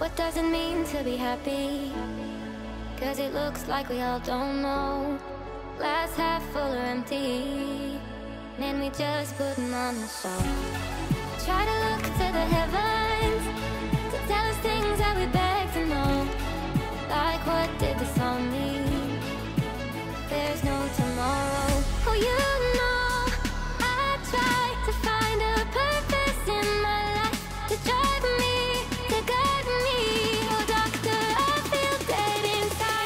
What does it mean to be happy? Cause it looks like we all don't know. Glass half full or empty, man, we just putting on a show. Try to look to the heavens to tell us things that we beg to know. Like, what did the song mean? There's no tomorrow. Oh, you know, I try to find a purpose in my life to drive me, to guide me. Oh, doctor, I feel dead inside.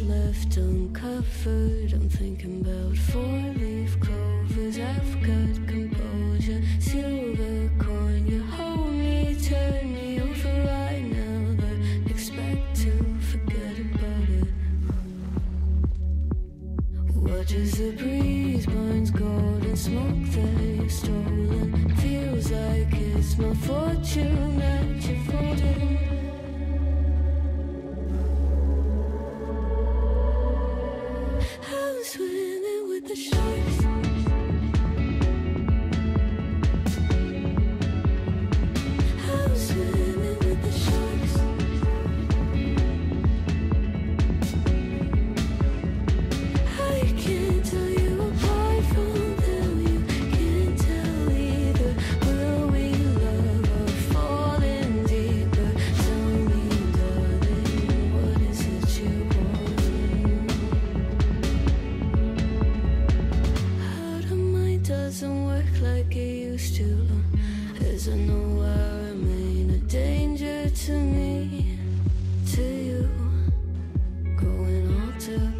what's left uncovered. I'm thinking about four-leaf clovers. I've got composure, silver coin. You hold me, turn me over right now, but expect to forget about it. Watch as the breeze burns golden smoke that you've stolen. Feels like it's my fortune that you're folding. Danger to me, to you, going all too